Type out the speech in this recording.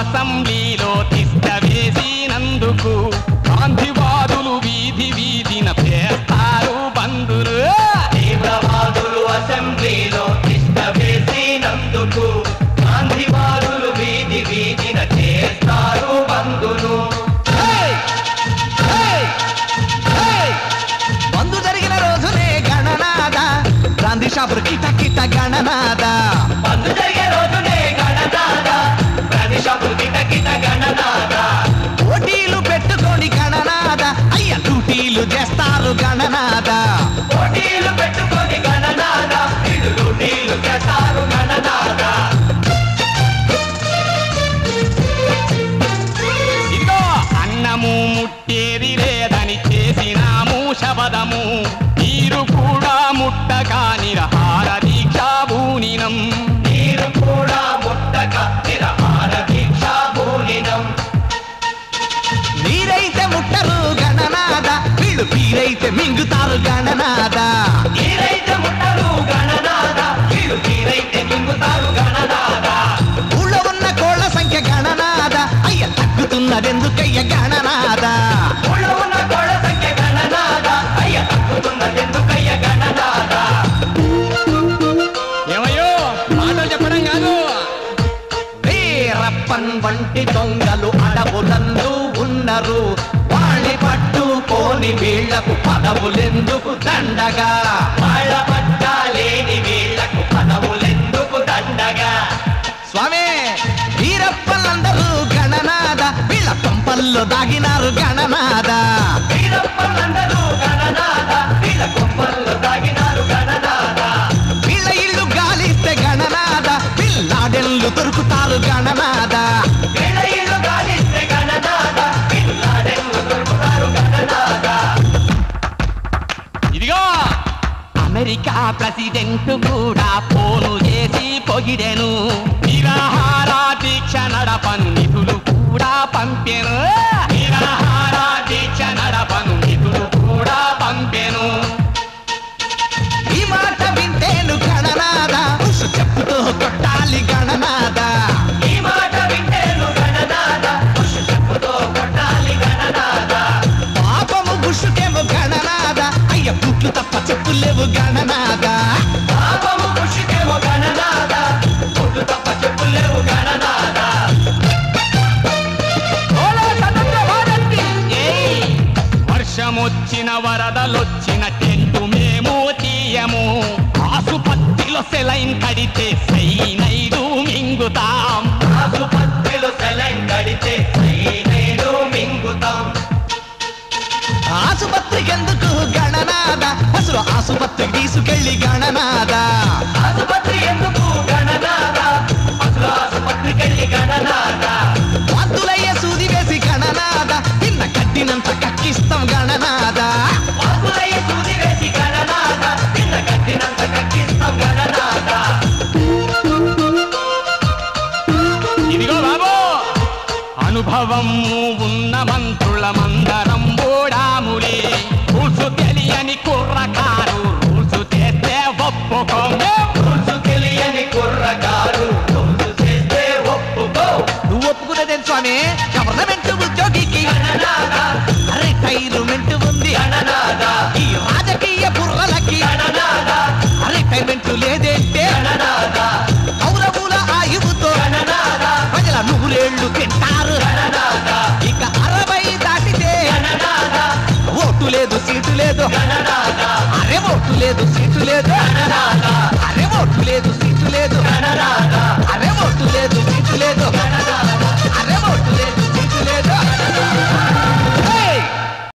అసెంబ్లీలో తిష్టవేసినందుకు గాంధీవాదులు వీధి వీధిన పేస్తారు బంధులు. తీవ్రవాదులు అసెంబ్లీలో తిష్టవేసినందుకు గాంధీవాదులు వీధి వీధిన చేస్తారు బంధులు. బంధు జరిగిన రోజునే గణనాద, గాంధీ షాపులు కిట కిట గణనాద. బంధు జరిగే రోజునే గణనాద, గాంధీ షాపులు కిట కిట గణనాద. పోటీలు పెట్టుకొని గణనాద, అయ్య లూటీలు చేస్తారు గణనాద. పోటీలు పెట్టుకొని గణనాద, ఇడు లూటీలు చేస్తారు గణనాద. ఇదో అన్నము ముట్టేది లేదని చేసినాము శబదము, నీరు కూడా ముట్టక నిరహార దీక్ష భూనినం. నీరు కూడా ముట్టక నిరహార దీక్ష భూనినం. నీరైతే ముట్టరు గణనాద, వీళ్ళు పీరైతే మింగుతారు గణనాద. నీరైతే ముట్టరు గణనాద, వీళ్ళు పీరైతే మింగుతారు గణనాద. ఊళ్ళో ఉన్న కోళ్ళ సంఖ్య గణనాద, అయ్య తగ్గుతున్నదెందుకయ్య గణనాద. ఏమయ్యో మాటలు చెప్పడం కాదు. వీరప్పన్ వంటి దొంగలు అడవులందు ఉన్నారు, వాళ్ళని పట్టుకొని వీళ్లకు పదవులెందుకు దండగా. వాళ్ళ పట్టాలేని వీళ్లకు పదవులెందుకు దండగా. స్వామి వీరప్పలందరూ గణనాద, వీళ్ళ కొంపల్లో దాగినారు గణనాద. వీరప్పలందరూ గణనాద, వీళ్ళ కొంపల్లో దాగినారు గణనాద. వీళ్ళ ఇల్లు గాలిస్తే గణనాద, పిల్లాడెళ్ళు దొరుకుతారు గణనాద. వీళ్ళ ఇల్లు గాలిస్తే గణనాద, పిల్లాడెళ్ళు దొరుకుతారు గణనాద. ఇదిగో అమెరికా ప్రెసిడెంట్ కూడా పోలు చేసి పొగిడెను, నిరాహార దీక్ష నడపను నిధులు కూడా పంపెను. నిరాహార దీక్ష నడపను నిధులు కూడా పంపెను. ఈ మాట వింటేను గణనాద, చెప్పుతో కొట్టాలి గణనాద. ఈ మాట వింటేను గణనాద, చెప్పుతో కొట్టాలి గణనాద. పాపము బుషుకేమో గణనాద, అయ్య బుట్లు తప్ప చెప్పులేవు గణనాద. పాపము బుషుకేమో గణనాద, బుట్లు తప్ప చెప్పులేవు గణనాద. వర్షమొచ్చిన వరదలొచ్చిన టెంటు మేము తీయము, ఆసుపత్రిలో సెలైన్ కడితే సైనైడు మింగుతాం. ఆసుపత్రిలో సెలైన్ కడితే సైనైడు మింగుతాం. ఆసుపత్రికి ఎందుకు గణనాద, అసలు ఆసుపత్రికి తీసుకెళ్ళి గణనాద. ఆసుపత్రి ఎందుకు గణనాద, అసలు ఆసుపత్రికి వెళ్ళి గణనాద. వద్దులయ్య సూది వేసి గణనాద, నిన్న కట్టినంత కక్కిస్తాం గణనాద. వద్దులయ్య సూది వేసి గణనాద, నిన్న కట్టినంత కక్కిస్తాం గణనాద. ఇదిగో బాబు అనుభవము ఉన్న మంత్రుల మందరం ఓడాములే, కూర్చు తెలియని కుర్రకారు కూర్చు చేస్తే ఒప్పుకోమే. కూర్చు తెలియని కుర్రకారు కూర్చు చేస్తే ఒప్పుకో. నువ్వు ఒప్పుకునేదేం స్వామి, గవర్నమెంట్ ఉద్యోగికి రిటైర్మెంట్ ఉంది, ఈ రాజకీయ బుర్రలకి రిటైర్మెంట్ లేదేంటే. కౌరవుల ఆయువుతో ప్రజల 100 ఏళ్ళు తింటారు, ఇక 60 దాటితే ఓటు లేదు సీటు లేదు. అరే ఓటు లేదు సీటు లేదు, అరే ఓటు లేదు సీటు లేదు, అరే ఓటు లేదు.